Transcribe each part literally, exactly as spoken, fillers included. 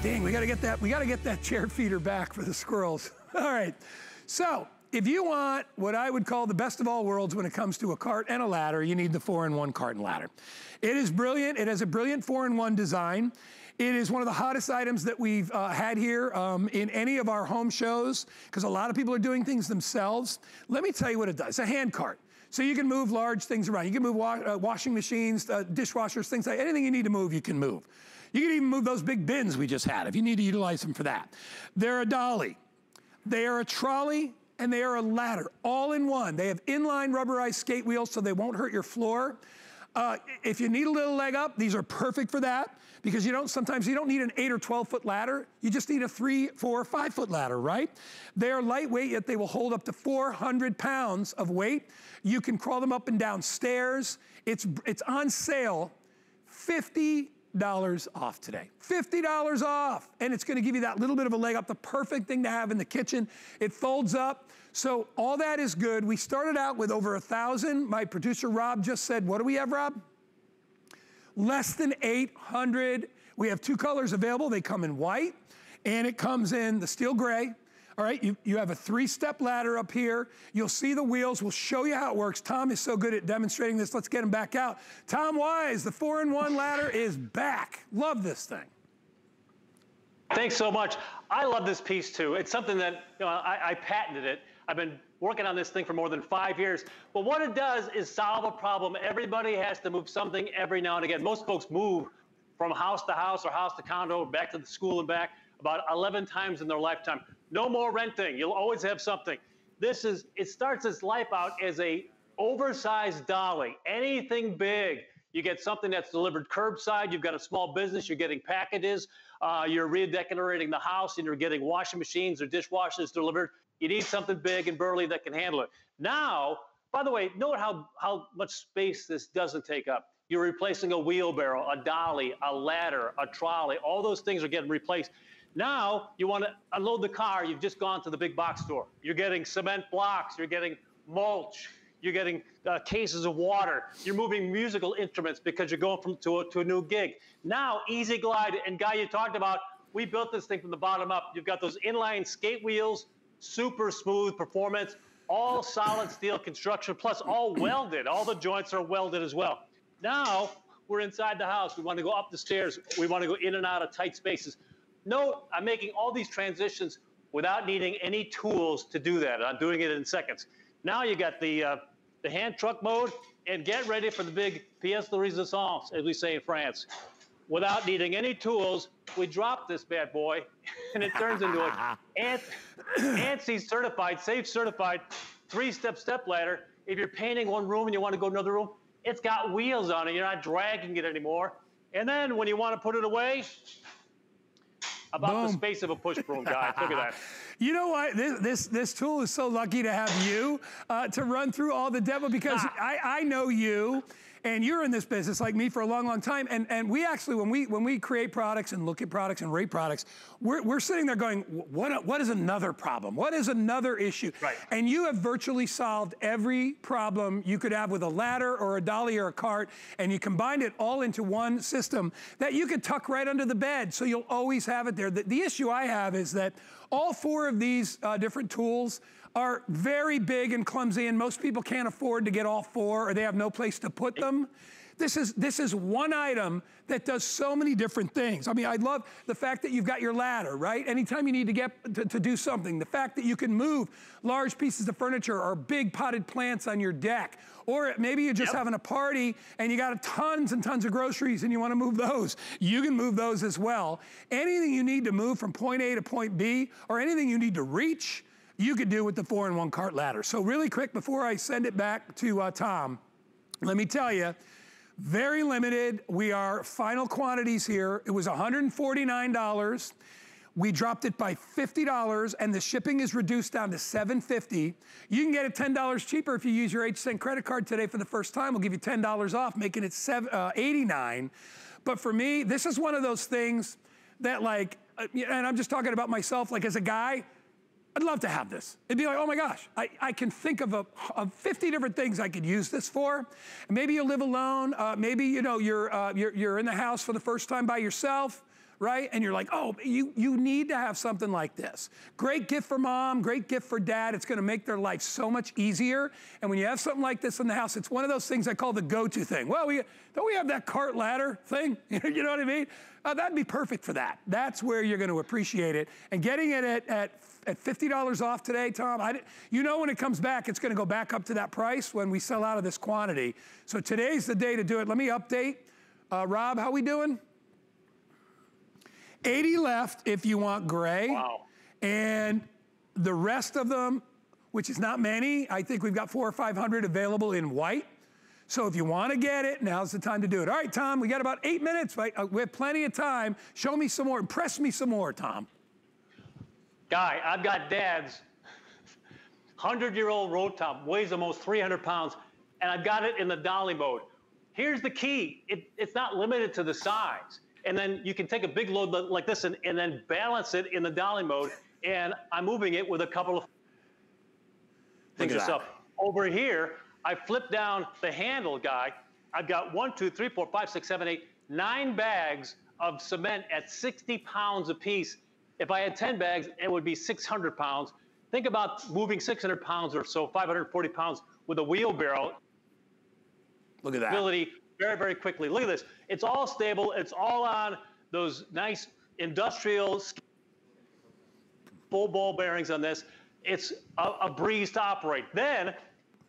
Dang, we gotta get that, we gotta get that chair feeder back for the squirrels. All right, so if you want what I would call the best of all worlds when it comes to a cart and a ladder, you need the four in one cart and ladder. It is brilliant, it has a brilliant four in one design. It is one of the hottest items that we've uh, had here um, in any of our home shows, because a lot of people are doing things themselves. Let me tell you what it does, it's a hand cart. So you can move large things around. You can move wa uh, washing machines, uh, dishwashers, things like, anything you need to move, you can move. You can even move those big bins we just had if you need to utilize them for that. They're a dolly, they are a trolley, and they are a ladder, all in one. They have inline rubberized skate wheels so they won't hurt your floor. Uh, if you need a little leg up, these are perfect for that, because you don't, sometimes you don't need an eight or twelve foot ladder, you just need a three, four, five foot ladder, right? They are lightweight, yet they will hold up to four hundred pounds of weight. You can crawl them up and down stairs. It's, it's on sale, fifty dollars off today. fifty dollars off, and it's gonna give you that little bit of a leg up, the perfect thing to have in the kitchen. It folds up, so all that is good. We started out with over a thousand. My producer Rob just said, what do we have, Rob? Less than eight hundred. We have two colors available. They come in white, and it comes in the steel gray. All right, you, you have a three-step ladder up here. You'll see the wheels. We'll show you how it works. Tom is so good at demonstrating this. Let's get him back out. Tom Wise, the four in one ladder is back. Love this thing. Thanks so much. I love this piece, too. It's something that, you know, I, I patented it. I've been working on this thing for more than five years. But what it does is solve a problem. Everybody has to move something every now and again. Most folks move from house to house or house to condo, back to the school and back, about eleven times in their lifetime. No more renting, you'll always have something. This is, it starts its life out as a oversized dolly, anything big. You get something that's delivered curbside, you've got a small business, you're getting packages, uh, you're redecorating the house and you're getting washing machines or dishwashers delivered. You need something big and burly that can handle it. Now, by the way, note how, how much space this doesn't take up. You're replacing a wheelbarrow, a dolly, a ladder, a trolley, all those things are getting replaced. Now, you want to unload the car, you've just gone to the big box store. You're getting cement blocks, you're getting mulch, you're getting uh, cases of water, you're moving musical instruments because you're going from to a, to a new gig. Now, EasyGlide, and Guy, you talked about, we built this thing from the bottom up. You've got those inline skate wheels, super smooth performance, all solid steel construction, plus all welded. All the joints are welded as well. Now, we're inside the house. We want to go up the stairs. We want to go in and out of tight spaces. No, I'm making all these transitions without needing any tools to do that. I'm doing it in seconds. Now you got the uh, the hand truck mode, and get ready for the big pièce de résistance, as we say in France. Without needing any tools, we drop this bad boy, and it turns into an ANSI certified, safe certified, three-step step ladder. If you're painting one room and you want to go to another room, it's got wheels on it. You're not dragging it anymore. And then when you want to put it away, about Boom. The space of a push broom, guy. Look at that. You know what? This this this tool is so lucky to have you uh, to run through all the demo, because ah. I I know you, and you're in this business like me for a long long time. And and we actually when we when we create products and look at products and rate products, we're we're sitting there going, what what is another problem? What is another issue? Right. And you have virtually solved every problem you could have with a ladder or a dolly or a cart, and you combined it all into one system that you could tuck right under the bed, so you'll always have it there. The, the issue I have is that all four of these uh, different tools are very big and clumsy, and most people can't afford to get all four, or they have no place to put them. This is, this is one item that does so many different things. I mean, I love the fact that you've got your ladder, right? Anytime you need to get to, to do something, the fact that you can move large pieces of furniture or big potted plants on your deck, or maybe you're just yep. having a party and you got tons and tons of groceries and you want to move those. You can move those as well. Anything you need to move from point A to point B, or anything you need to reach, you could do with the four in one cart ladder. So really quick, before I send it back to uh, Tom, let me tell you, very limited. We are final quantities here. It was one hundred forty-nine dollars. We dropped it by fifty dollars, and the shipping is reduced down to seven fifty. You can get it ten dollars cheaper if you use your H S N credit card today for the first time. We'll give you ten dollars off, making it eighty-nine dollars. But for me, this is one of those things that, like, and I'm just talking about myself, like as a guy, I'd love to have this. It'd be like, oh my gosh, I, I can think of, a, of fifty different things I could use this for. Maybe you live alone. Uh, maybe, you know, you're, uh, you're, you're in the house for the first time by yourself, right? And you're like, oh, you, you need to have something like this. Great gift for mom, great gift for dad. It's gonna make their life so much easier. And when you have something like this in the house, it's one of those things I call the go-to thing. Well, we, don't we have that cart ladder thing? You know what I mean? Uh, that'd be perfect for that. That's where you're gonna appreciate it. And getting it at, at, at fifty dollars off today, Tom, I, you know when it comes back, it's gonna go back up to that price when we sell out of this quantity. So today's the day to do it. Let me update. Uh, Rob, how we doing? eighty left if you want gray. Wow. And the rest of them, which is not many, I think we've got four or five hundred available in white. So if you want to get it, now's the time to do it. All right, Tom, we got about eight minutes. Right? We have plenty of time. Show me some more. Impress me some more, Tom. Guy, I've got dad's hundred-year-old road top, weighs almost three hundred pounds, and I've got it in the dolly mode. Here's the key. It, it's not limited to the size. And then you can take a big load like this and, and then balance it in the dolly mode. And I'm moving it with a couple of things yourself. Over here, I flip down the handle, Guy. I've got one, two, three, four, five, six, seven, eight, nine bags of cement at sixty pounds a piece. If I had ten bags, it would be six hundred pounds. Think about moving six hundred pounds or so, five hundred forty pounds with a wheelbarrow. Look at that. Ability very, very quickly. Look at this. It's all stable. It's all on those nice industrial full ball bearings on this. It's a, a breeze to operate. Then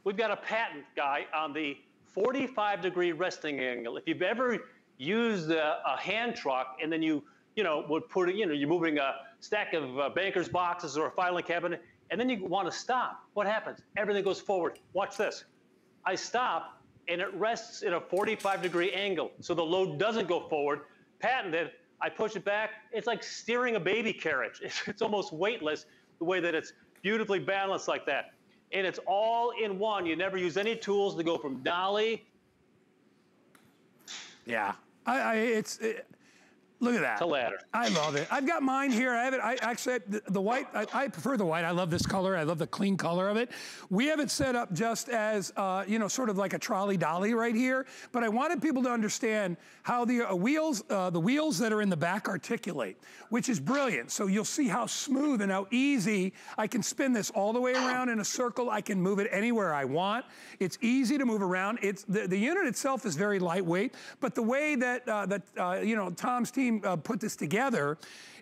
we've got a patent, Guy, on the forty-five degree resting angle. If you've ever used a, a hand truck and then you, you know, would put it, you know, you're moving a stack of uh, banker's boxes or a filing cabinet, and then you want to stop. What happens? Everything goes forward. Watch this. I stop. And it rests in a forty-five degree angle, so the load doesn't go forward. Patented, I push it back. It's like steering a baby carriage. It's, it's almost weightless the way that it's beautifully balanced like that. And it's all in one. You never use any tools to go from dolly. Yeah, I, I it's, it, look at that. To ladder. I love it. I've got mine here. I have it, I actually, the, the white, I, I prefer the white. I love this color. I love the clean color of it. We have it set up just as, uh, you know, sort of like a trolley dolly right here. But I wanted people to understand how the uh, wheels, uh, the wheels that are in the back articulate, which is brilliant. So you'll see how smooth and how easy I can spin this all the way around in a circle. I can move it anywhere I want. It's easy to move around. It's, the, the unit itself is very lightweight, but the way that, uh, that uh, you know, Tom's team Uh, put this together,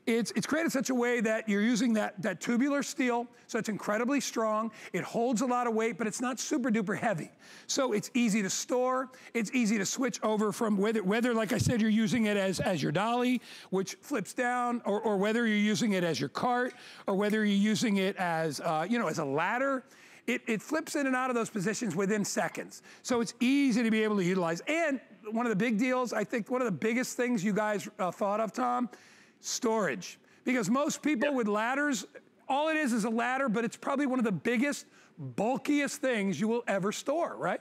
it's, it's created such a way that you're using that, that tubular steel, so it's incredibly strong, it holds a lot of weight, but it's not super duper heavy. So it's easy to store, it's easy to switch over from whether, whether like I said, you're using it as, as your dolly, which flips down, or, or whether you're using it as your cart, or whether you're using it as, uh, you know, as a ladder. It, it flips in and out of those positions within seconds. So it's easy to be able to utilize. And one of the big deals, I think one of the biggest things you guys uh, thought of, Tom, storage. Because most people yep. with ladders, all it is is a ladder, but it's probably one of the biggest, bulkiest things you will ever store, right?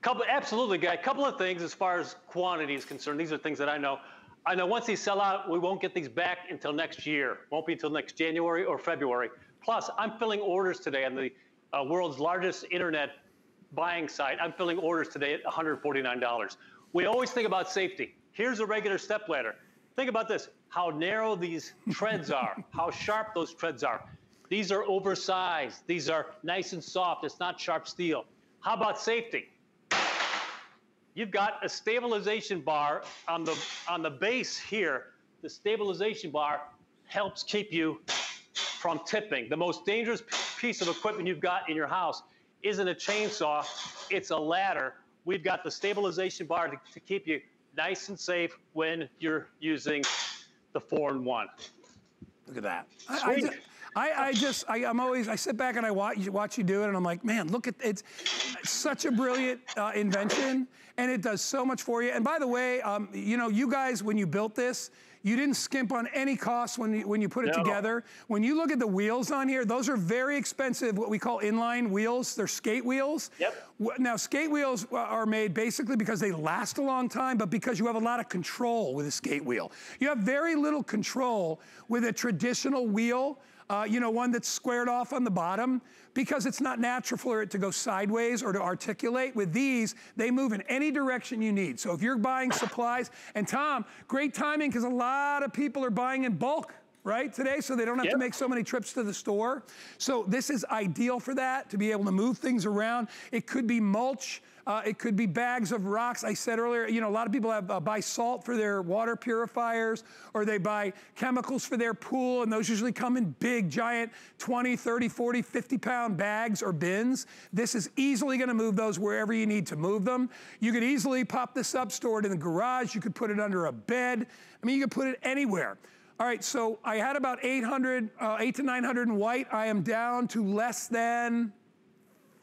Couple, absolutely, Guy. A couple of things as far as quantity is concerned. These are things that I know. I know once these sell out, we won't get these back until next year. Won't be until next January or February. Plus, I'm filling orders today on the uh, world's largest internet buying site. I'm filling orders today at one hundred forty-nine dollars. We always think about safety. Here's a regular step ladder. Think about this, how narrow these treads are, how sharp those treads are. These are oversized. These are nice and soft. It's not sharp steel. How about safety? You've got a stabilization bar on the, on the base here. The stabilization bar helps keep you from tipping. The most dangerous piece of equipment you've got in your house isn't a chainsaw, it's a ladder. We've got the stabilization bar to, to keep you nice and safe when you're using the four in one. Look at that. Sweet. I, I, I just, I, I'm always, I sit back and I watch, watch you do it and I'm like, man, look at, it's such a brilliant uh, invention and it does so much for you. And by the way, um, you know, you guys, when you built this, you didn't skimp on any costs when you, when you put it no. together. When you look at the wheels on here, those are very expensive, what we call inline wheels. They're skate wheels. Yep. Now, skate wheels are made basically because they last a long time, but because you have a lot of control with a skate wheel. You have very little control with a traditional wheel. uh, you know, one that's squared off on the bottom, because it's not natural for it to go sideways or to articulate. With these, they move in any direction you need. So if you're buying supplies, and Tom, great timing, because a lot of people are buying in bulk right today, so they don't have yep. to make so many trips to the store. So this is ideal for that, to be able to move things around. It could be mulch. Uh, it could be bags of rocks. I said earlier, you know, a lot of people have, uh, buy salt for their water purifiers, or they buy chemicals for their pool, and those usually come in big, giant twenty, thirty, forty, fifty pound bags or bins. This is easily gonna move those wherever you need to move them. You could easily pop this up, store it in the garage. You could put it under a bed. I mean, you could put it anywhere. All right, so I had about eight hundred, eight to nine hundred in white. I am down to less than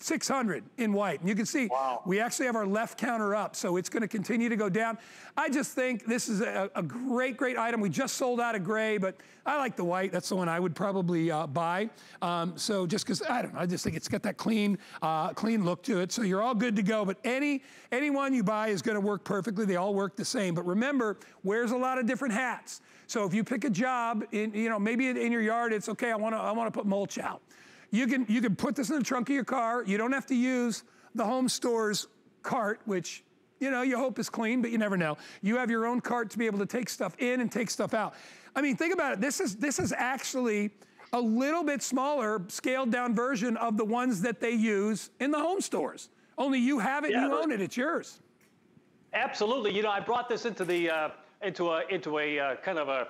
six hundred in white. And you can see, wow, we actually have our left counter up, so it's gonna continue to go down. I just think this is a, a great, great item. We just sold out of gray, but I like the white. That's the one I would probably uh, buy. Um, so just cause, I don't know, I just think it's got that clean uh, clean look to it. So you're all good to go, but any, any one you buy is gonna work perfectly. They all work the same. But remember, wears a lot of different hats. So if you pick a job, in, you know, maybe in your yard, it's okay, I wanna, I wanna put mulch out. You can, you can put this in the trunk of your car. You don't have to use the home store's cart, which, you know, you hope is clean, but you never know. You have your own cart to be able to take stuff in and take stuff out. I mean, think about it. This is, this is actually a little bit smaller, scaled down version of the ones that they use in the home stores. Only you have it, yeah, you own it, it's yours. Absolutely. You know, I brought this into the, uh, into a, into a uh, kind of a,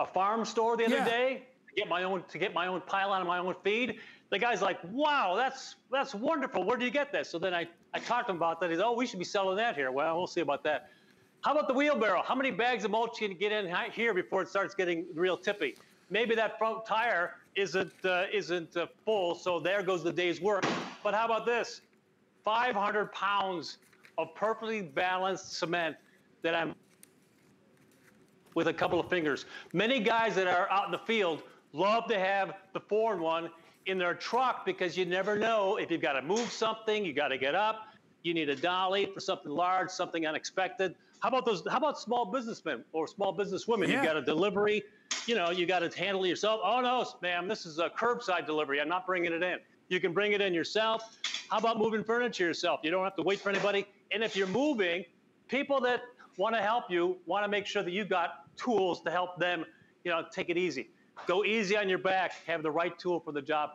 a farm store the other yeah. day. Get my own to get my own pylon and my own feed. The guy's like, "Wow, that's that's wonderful. Where do you get this?" So then I I talked to him about that. He's, "Oh, we should be selling that here." Well, we'll see about that. How about the wheelbarrow? How many bags of mulch can you get in here before it starts getting real tippy? Maybe that front tire isn't uh, isn't uh, full, so there goes the day's work. But how about this? five hundred pounds of perfectly balanced cement that I'm with a couple of fingers. Many guys that are out in the field love to have the four in one in their truck, because you never know if you've got to move something, you got to get up, you need a dolly for something large, something unexpected. How about those? How about small businessmen or small businesswomen? Yeah. You got a delivery, you know, you got to handle it yourself. Oh no, ma'am, this is a curbside delivery. I'm not bringing it in. You can bring it in yourself. How about moving furniture yourself? You don't have to wait for anybody. And if you're moving, people that want to help you want to make sure that you've got tools to help them, you know, take it easy. Go easy on your back, have the right tool for the job,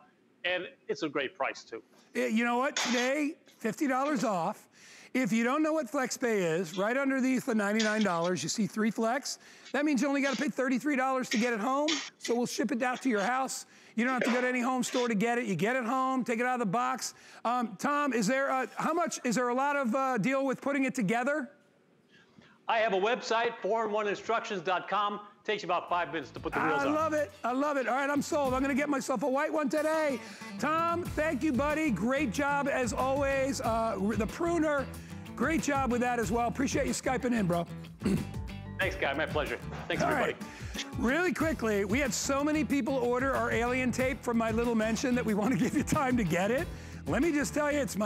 and it's a great price too. You know what, today, fifty dollars off. If you don't know what FlexPay is, right underneath the ninety-nine dollars, you see three flex. That means you only gotta pay thirty-three dollars to get it home, so we'll ship it out to your house. You don't have to go to any home store to get it. You get it home, take it out of the box. Um, Tom, is there, a, how much, is there a lot of uh, deal with putting it together? I have a website, four in one instructions dot com. Takes you about five minutes to put the wheels on. I love it. I love it. All right, I'm sold. I'm going to get myself a white one today. Tom, thank you, buddy. Great job, as always. Uh, the pruner, great job with that as well. Appreciate you Skyping in, bro. Thanks, guy. My pleasure. Thanks, all everybody. Right. Really quickly, we had so many people order our alien tape from my little mention that we want to give you time to get it. Let me just tell you, it's my